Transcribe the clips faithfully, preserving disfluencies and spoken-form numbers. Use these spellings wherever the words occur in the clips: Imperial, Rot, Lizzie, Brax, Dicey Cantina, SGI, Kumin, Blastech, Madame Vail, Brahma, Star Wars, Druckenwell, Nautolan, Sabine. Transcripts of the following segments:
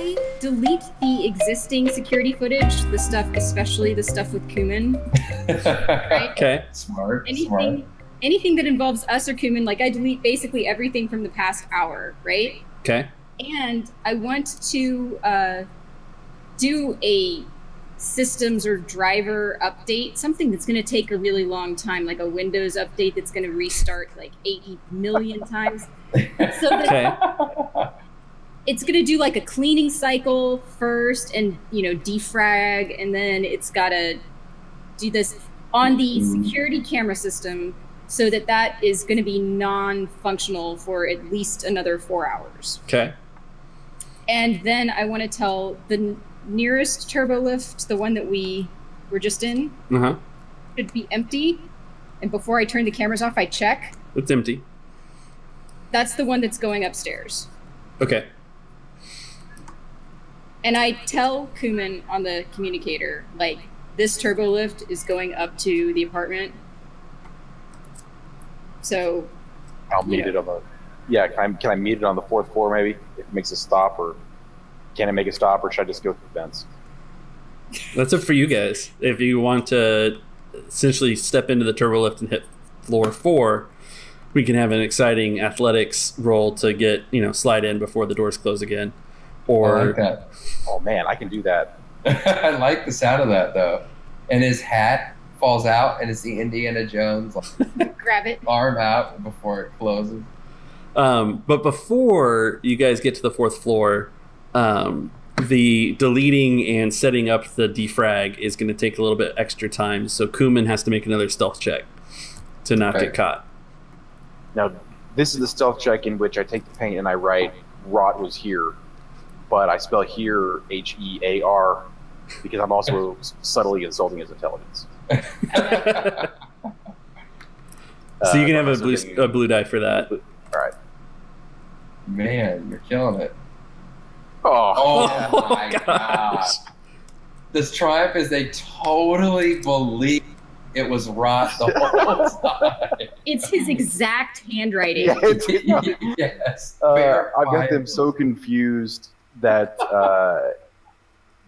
I delete the existing security footage, the stuff, especially the stuff with Kumin. Right? Okay. Smart. Anything, smart. Anything that involves us or Kumin, like I delete basically everything from the past hour, right? Okay. And I want to uh, do a systems or driver update, something that's going to take a really long time, like a Windows update that's going to restart like eighty million times. So that okay. It's going to do like a cleaning cycle first and, you know, defrag, and then it's got to do this on the security camera system so that that is going to be non-functional for at least another four hours. Okay. And then I want to tell the nearest turbo lift, the one that we were just in, uh-huh. should be empty. And before I turn the cameras off, I check. It's empty. That's the one that's going upstairs. Okay. And I tell Kumin on the communicator, like, this turbo lift is going up to the apartment. So I'll mute it on the yeah. Can I, can I mute it on the fourth floor? Maybe if it makes a stop, or can I make a stop, or should I just go through the fence? That's up for you guys. If you want to essentially step into the turbo lift and hit floor four, we can have an exciting athletics roll to get you know slide in before the doors close again. Or I like that. Oh man, I can do that. I like the sound of that though. And his hat falls out, and it's the Indiana Jones like, grab it arm out before it closes. Um, but before you guys get to the fourth floor, um, the deleting and setting up the defrag is going to take a little bit extra time. So Kumin has to make another stealth check to not okay. get caught. Now, this is the stealth check in which I take the paint and I write "Rot was here," but I spell here H E A R because I'm also subtly insulting his intelligence. uh, so you can have a blue, a blue die for that. All right. Man, you're killing it. Oh, oh, oh my gosh. God. This triumph is they totally believe it was Rot the whole time. It's his exact handwriting. Yeah, yes. Uh, I've got them so confused that uh,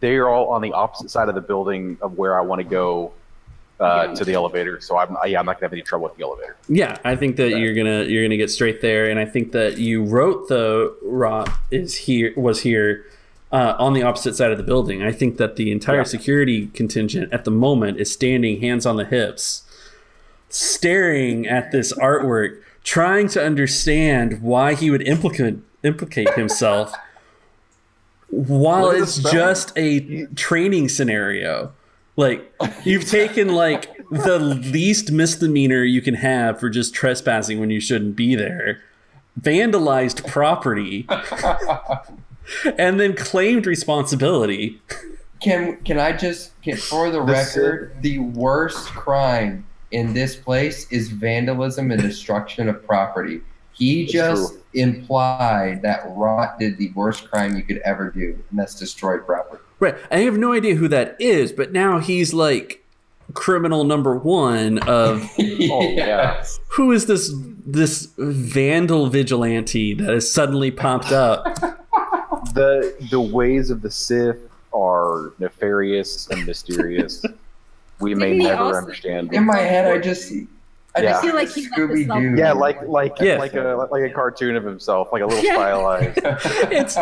they are all on the opposite side of the building of where I want to go. Uh, to the elevator, so I'm I, yeah, I'm not gonna have any trouble with the elevator. Yeah, I think that right. you're gonna you're gonna get straight there, and I think that you wrote the Rot is here was here uh, on the opposite side of the building. I think that the entire yeah. security contingent at the moment is standing, hands on the hips, staring at this artwork, trying to understand why he would implicate implicate himself, while it's just a training scenario. Like, you've taken, like, the least misdemeanor you can have for just trespassing when you shouldn't be there, vandalized property, and then claimed responsibility. Can can I just, can, for the record, the worst crime in this place is vandalism and destruction of property. He just implied that Rot did the worst crime you could ever do, and that's destroy property. Right. I have no idea who that is, but now he's like criminal number one of oh, yeah. who is this this vandal vigilante that has suddenly popped up? The the ways of the Sith are nefarious and mysterious. We may Didn't never also, understand. In my head I just I yeah. just feel like he's Scooby-Doo. Yeah, like like yes. like a like a cartoon of himself, like a little yeah. stylized. It's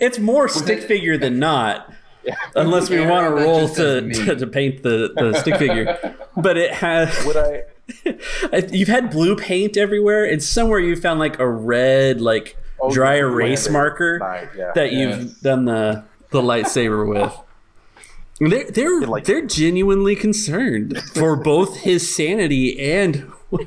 It's more stick figure than not, unless we yeah, want to roll to, to to paint the, the stick figure. But it has. Would I? You've had blue paint everywhere, and somewhere you found like a red like oh, dry erase marker yeah, that yes. you've done the the lightsaber with. And they're they're like, they're genuinely concerned for both his sanity and what,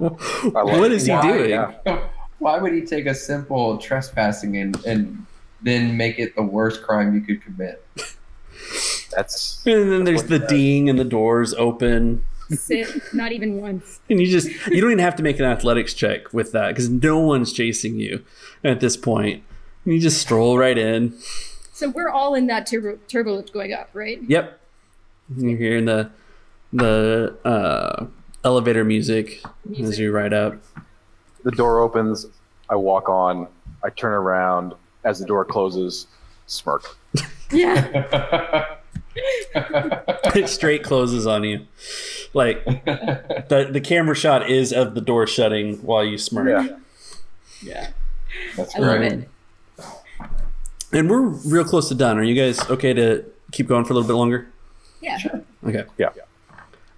what is he Why? doing. Yeah. Why would he take a simple trespassing and, and then make it the worst crime you could commit? That's and then that's there's the ding and the doors open. Sit, not even once. And you just you don't even have to make an athletics check with that because no one's chasing you at this point. You just stroll right in. So we're all in that turbo turbo lift going up, right? Yep. You're hearing the the uh, elevator music, music as you ride up. The door opens, I walk on, I turn around, as the door closes, smirk. Yeah. It straight closes on you. Like, the the camera shot is of the door shutting while you smirk. Yeah. Yeah. That's I great. Love it. And we're real close to done. Are you guys okay to keep going for a little bit longer? Yeah. Sure. Okay. Yeah.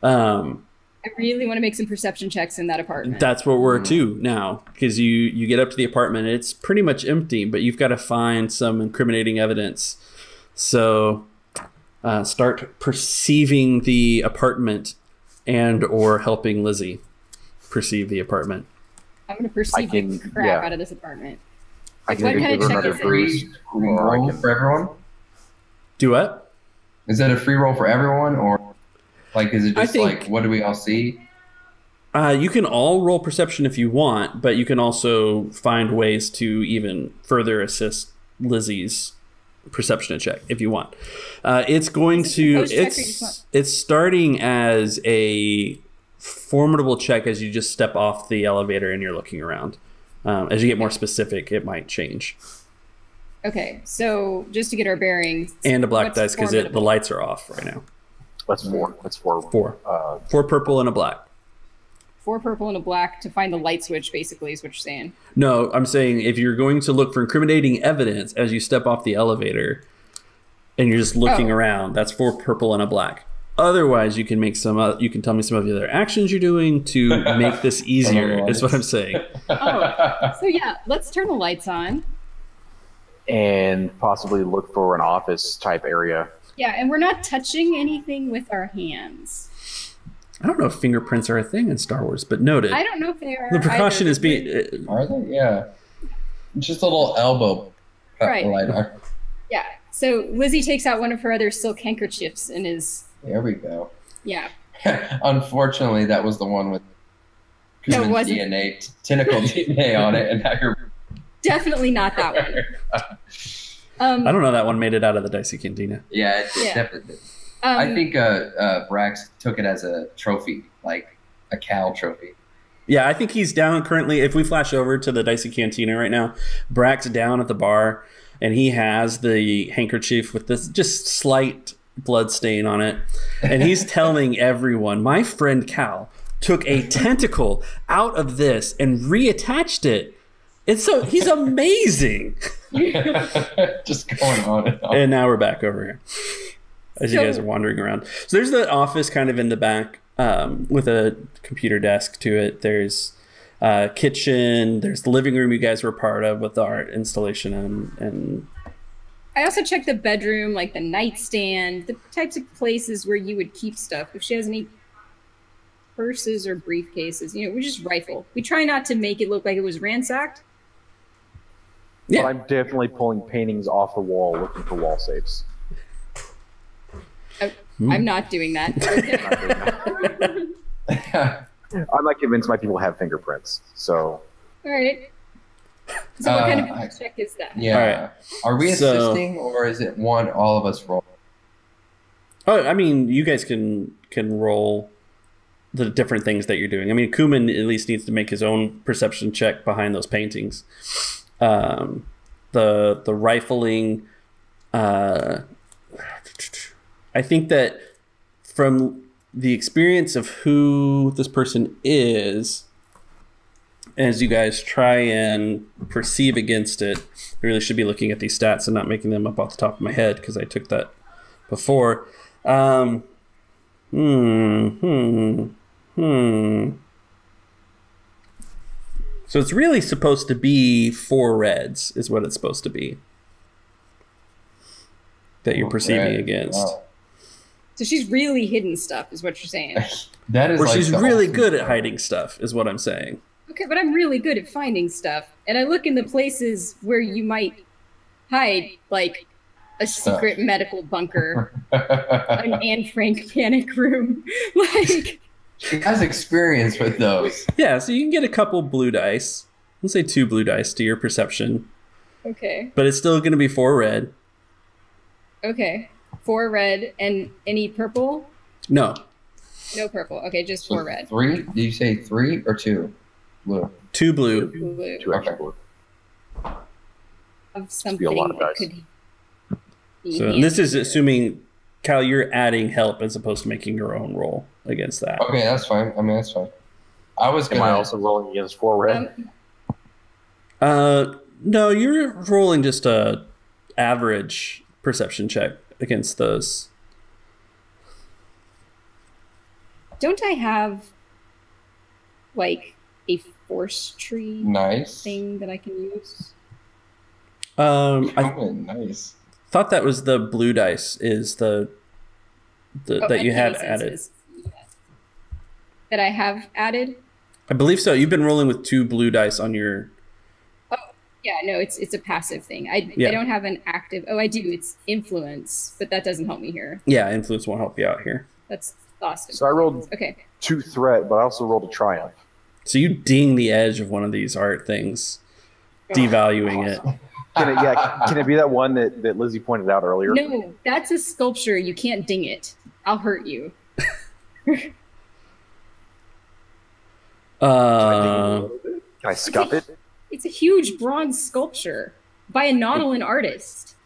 Um, I really want to make some perception checks in that apartment. That's what we're mm-hmm. to now, because you, you get up to the apartment. It's pretty much empty, but you've got to find some incriminating evidence. So uh, start perceiving the apartment and or helping Lizzie perceive the apartment. I'm going to perceive can, the crap yeah. out of this apartment. I can give kind of another breeze. Or I can for everyone. Do what? Is that a free roll for everyone, or like is it just think, like what do we all see? Uh, you can all roll perception if you want, but you can also find ways to even further assist Lizzie's perception check if you want. Uh, it's going it's to it's it's starting as a formidable check as you just step off the elevator and you're looking around. Um, as you get more specific, it might change. Okay, so just to get our bearings. And a black dice because the lights are off right now. That's four. That's four. Four. Uh, four purple and a black. Four purple and a black to find the light switch, basically, is what you're saying. No, I'm saying if you're going to look for incriminating evidence as you step off the elevator and you're just looking oh. around, that's four purple and a black. Otherwise, you can make some. Uh, you can tell me some of the other actions you're doing to make this easier. Is what I'm saying. Oh, so yeah, let's turn the lights on. And possibly look for an office type area. Yeah, and we're not touching anything with our hands. I don't know if fingerprints are a thing in Star Wars, but noted. I don't know if they are. The precaution either. Is being. Uh, are they? Yeah. Just a little elbow. Right. Lighter. Yeah. So Lizzie takes out one of her other silk handkerchiefs and is. There we go. Yeah. Unfortunately, that was the one with human D N A, tentacle D N A on it, and that you're definitely not that one. um, I don't know. That one made it out of the Dicey Cantina. Yeah, it did, yeah. definitely. Did. Um, I think uh, uh, Brax took it as a trophy, like a cow trophy. Yeah, I think he's down currently. If we flash over to the Dicey Cantina right now, Brax down at the bar, and he has the handkerchief with this just slight. Blood stain on it, and he's telling everyone, my friend Cal took a tentacle out of this and reattached it, and so he's amazing. Just going on and on. And now we're back over here as so, you guys are wandering around. So there's the office kind of in the back um with a computer desk to it. There's uh kitchen, there's the living room you guys were part of with the art installation, and and I also checked the bedroom, like the nightstand, the types of places where you would keep stuff. If she has any purses or briefcases, you know, we just rifle. We try not to make it look like it was ransacked. Yeah. But I'm definitely pulling paintings off the wall looking for wall safes. I, hmm. I'm not doing that. I'm not convinced my people have fingerprints, so. All right. So what uh, kind of I, check is that? Yeah. All right. Are we assisting, so, or is it one all of us roll? Oh, I mean, you guys can can roll the different things that you're doing. I mean, Kumin at least needs to make his own perception check behind those paintings. Um, the the rifling. Uh, I think that from the experience of who this person is. As you guys try and perceive against it, I really should be looking at these stats and not making them up off the top of my head because I took that before. Um, hmm, hmm, hmm. So it's really supposed to be four reds is what it's supposed to be that you're perceiving okay. against. Wow. So she's really hidden stuff is what you're saying. That is or like she's really awesome good stuff. At hiding stuff is what I'm saying. Okay, but I'm really good at finding stuff. And I look in the places where you might hide, like a secret uh. medical bunker, an Anne Frank panic room. Like, she has experience with those. Yeah, so you can get a couple blue dice. Let's say two blue dice to your perception. Okay. But it's still going to be four red. Okay, four red. And any purple? No. No purple. Okay, just four so red. Three? Did you say three or two? Blue. Two blue. Two blue. Two extra blue. of something a lot of that could be. So and this is assuming, Kyle, you're adding help as opposed to making your own roll against that. Okay, that's fine. I mean, that's fine. I was gonna... Am I also rolling against four red? Um, uh, no, you're rolling just a average perception check against those. Don't I have, like, a forestry nice. thing that I can use? Um, I th nice. thought that was the blue dice is the, the oh, that you had added. Is, yeah. That I have added? I believe so. You've been rolling with two blue dice on your... Oh, yeah, no, it's it's a passive thing. I, yeah. I don't have an active... Oh, I do. It's influence, but that doesn't help me here. Yeah, influence won't help you out here. That's... Awesome. So I rolled okay. two threat, but I also rolled a triumph. So you ding the edge of one of these art things, devaluing oh, awesome. it. Can it, yeah, can it be that one that, that Lizzie pointed out earlier? No, that's a sculpture. You can't ding it. I'll hurt you. uh, can I scuff it? It's a huge bronze sculpture by a Nautolan artist.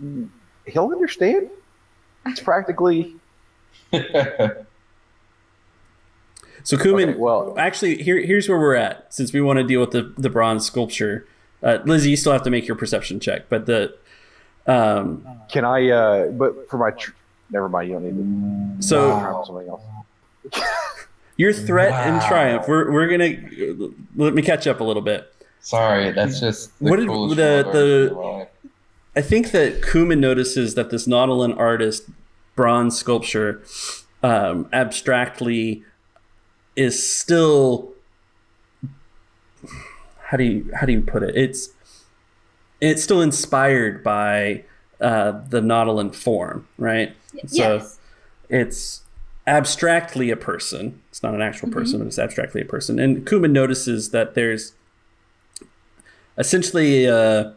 He'll understand. It's practically... So Kumin, okay, well, actually, here here's where we're at. Since we want to deal with the the bronze sculpture, uh, Lizzie, you still have to make your perception check. But the um, can I? Uh, but for my tr never mind, you don't need it. So wow. something else. Your threat wow. and triumph. We're we're gonna let me catch up a little bit. Sorry, that's just the what did the the. World. I think that Kumin notices that this Nautolan artist. Bronze sculpture um, abstractly is still how do you how do you put it it's it's still inspired by uh, the Nautolan form, right? Yes. So it's abstractly a person, it's not an actual mm-hmm. person, but it's abstractly a person. And Kumin notices that there's essentially a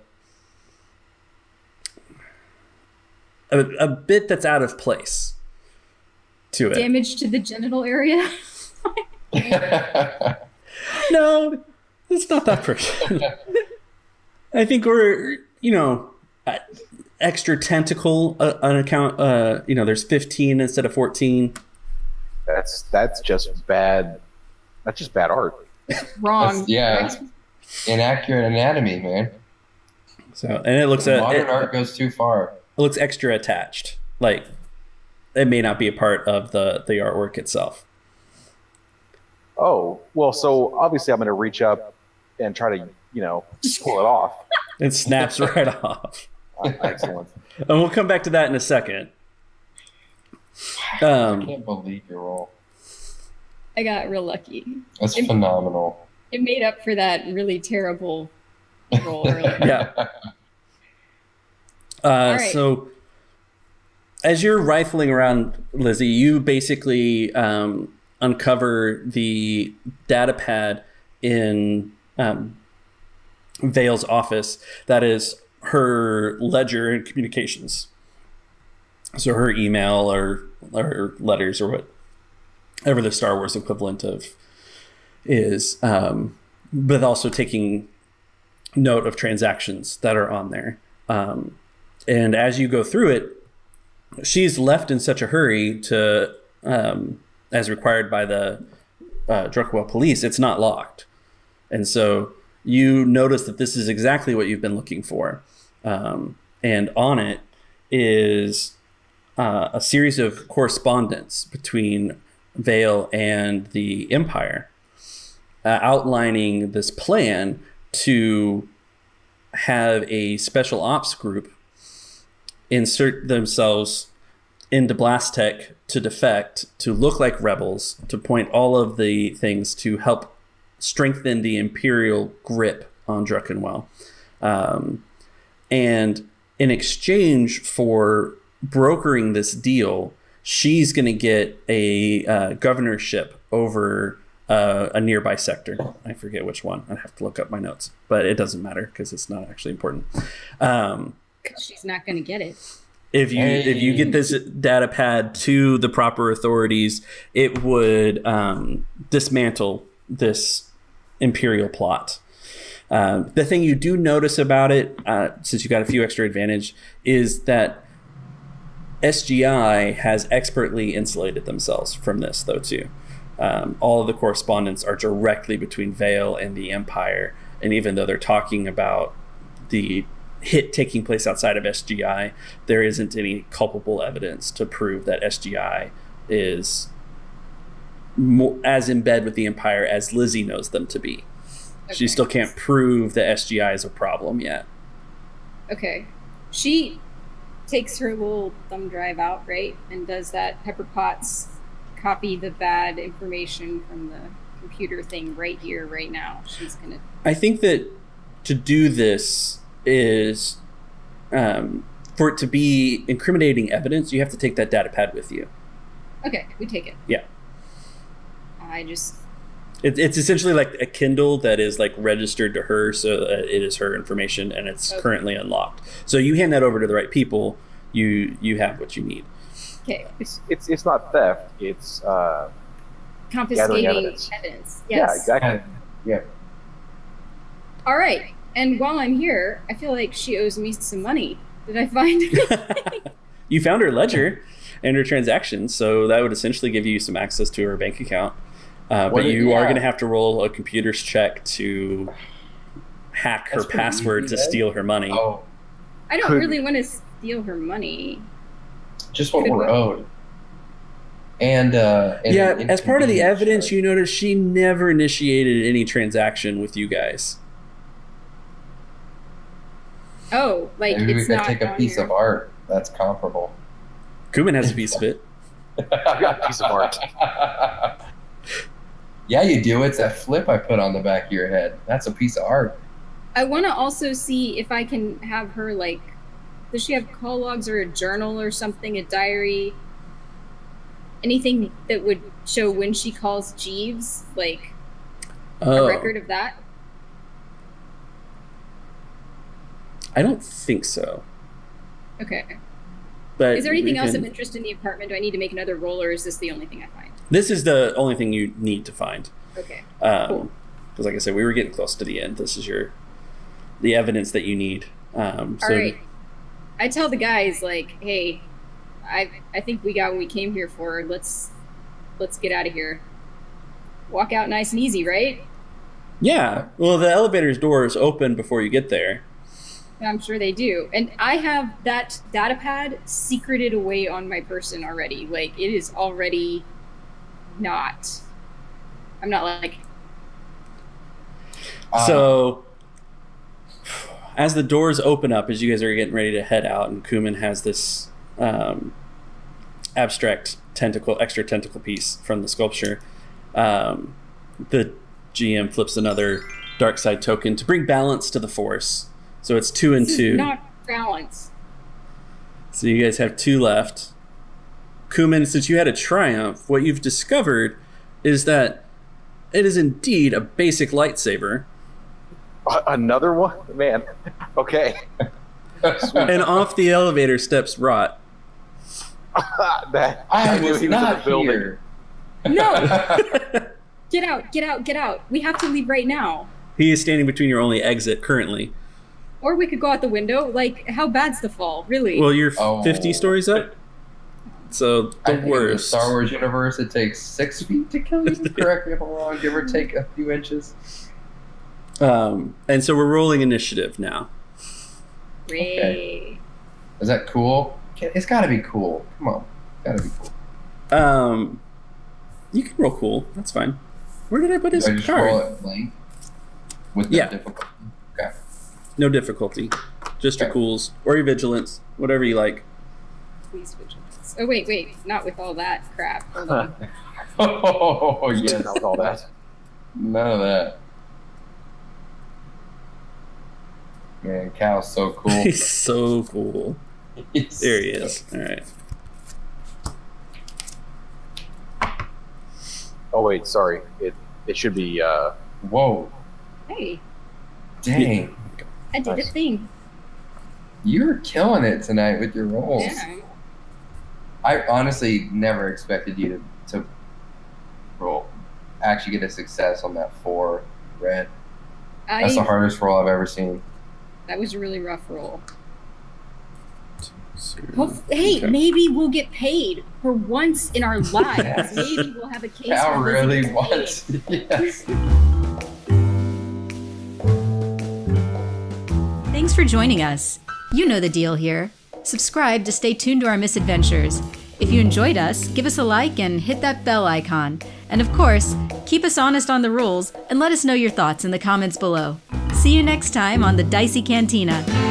A, a bit that's out of place to it. Damage to the genital area? No, it's not that person. I think we're, you know, extra tentacle uh, on account, uh, you know, there's fifteen instead of fourteen. That's, that's just bad. That's just bad art. Wrong. That's, yeah. Inaccurate anatomy, man. So, and it looks at modern it, art goes too far. It looks extra attached, like it may not be a part of the the artwork itself. Oh well, so obviously I'm going to reach up and try to, you know, pull it off. It snaps right off. Excellent. And we'll come back to that in a second. Um, I can't believe your roll. I got real lucky. That's it, phenomenal. It made up for that really terrible roll earlier. Yeah. Uh, right. So as you're rifling around, Lizzie, you basically um, uncover the data pad in um, Vail's office. That is her ledger and communications. So her email or, or letters or whatever the Star Wars equivalent of is, um, but also taking note of transactions that are on there. Um, And as you go through it, she's left in such a hurry to, um, as required by the uh, Druckenwell police, it's not locked. And so you notice that this is exactly what you've been looking for. Um, and on it is uh, a series of correspondence between Vail and the Empire, uh, outlining this plan to have a special ops group insert themselves into Blastech to defect, to look like rebels, to point all of the things to help strengthen the Imperial grip on Druckenwell. Um, and in exchange for brokering this deal, she's going to get a uh, governorship over uh, a nearby sector. I forget which one. I'd have to look up my notes, but it doesn't matter because it's not actually important. Um, She's not going to get it. If you hey. if you get this data pad to the proper authorities, it would um, dismantle this Imperial plot. Um, the thing you do notice about it, uh, since you got a few extra advantage, is that S G I has expertly insulated themselves from this, though, too. Um, all of the correspondence are directly between Vail and the Empire, and even though they're talking about the hit taking place outside of S G I, there isn't any culpable evidence to prove that S G I is more, as in bed with the Empire as Lizzie knows them to be. Okay. She still can't prove that S G I is a problem yet. Okay. She takes her little thumb drive out, right? And does that Pepper Potts copy the bad information from the computer thing right here, right now. She's gonna. I think that to do this is, um, for it to be incriminating evidence, you have to take that data pad with you. Okay, we take it. Yeah. I just. It, it's essentially like a Kindle that is like registered to her, so it is her information, and it's okay. Currently unlocked. So you hand that over to the right people, you you have what you need. Okay. It's it's, it's not theft. It's uh, confiscating evidence. evidence. Yes. Yeah, exactly. Yeah. All right. And while I'm here, I feel like she owes me some money. Did I find? You found her ledger and her transactions, so that would essentially give you some access to her bank account. Uh, but you are going to have to roll a computer's check to hack her password to steal her money. Oh. I don't really want to steal her money. Just what we're owed. And, uh, and yeah, as part of the evidence, you notice she never initiated any transaction with you guys. Oh, like maybe we could take a piece of art that's comparable. Kumin has a piece of it. I got a piece of art. Yeah, you do. It's that flip I put on the back of your head. That's a piece of art. I want to also see if I can have her, like, does she have call logs or a journal or something, a diary? Anything that would show when she calls Jeeves, like oh. a record of that? I don't think so. Okay. But is there anything else of interest in the apartment? Do I need to make another roll, or is this the only thing I find? This is the only thing you need to find. Okay. Um, cool. Because, like I said, we were getting close to the end. This is your the evidence that you need. Um, so All right. I tell the guys, like, hey, I I think we got what we came here for. Let's let's get out of here. Walk out nice and easy, right? Yeah. Well, the elevator's door is open before you get there. I'm sure they do. And I have that data pad secreted away on my person already. Like, it is already not. I'm not like... So, um, as the doors open up, as you guys are getting ready to head out, and Kumin has this um, abstract tentacle, extra tentacle piece from the sculpture, um, the G M flips another dark side token to bring balance to the force. So it's two and this two. Is not balance. So you guys have two left. Kumin, since you had a triumph, what you've discovered is that it is indeed a basic lightsaber. Another one? Man. Okay. And off the elevator steps Rot. that, I, I knew was he was in the building. Here. No! Get out, get out, get out. We have to leave right now. He is standing between your only exit currently. Or we could go out the window. Like, how bad's the fall, really? Well, you're oh. fifty stories up, so the I think worst. In the Star Wars universe, it takes six feet to kill you. Correct me if I'm wrong. Give or take a few inches. Um, and so we're rolling initiative now. Ray. Okay. Is that cool? It's got to be cool. Come on, got to be cool. Um, you can roll cool. That's fine. Where did I put his card? I just roll it blank with yeah. difficulty. Okay. No difficulty, just your cools or your vigilance, whatever you like. Please vigilance. Oh wait, wait, not with all that crap. Hold on. Oh yeah, not with all that. None of that. Man, Cal's so cool. He's so cool. He's there he is. So cool. All right. Oh wait, sorry. It it should be. Uh... Whoa. Hey. Dang. Yeah. I did a thing. You're killing it tonight with your rolls. Yeah. I honestly never expected you to, to roll, actually get a success on that four red. I, That's the hardest roll I've ever seen. That was a really rough roll. Well, hey, okay. maybe we'll get paid for once in our lives. Maybe we'll have a case. I really want. Yes. Thanks for joining us. You know the deal here. Subscribe to stay tuned to our misadventures. If you enjoyed us, give us a like and hit that bell icon. And of course, keep us honest on the rules and let us know your thoughts in the comments below. See you next time on the Dicey Cantina.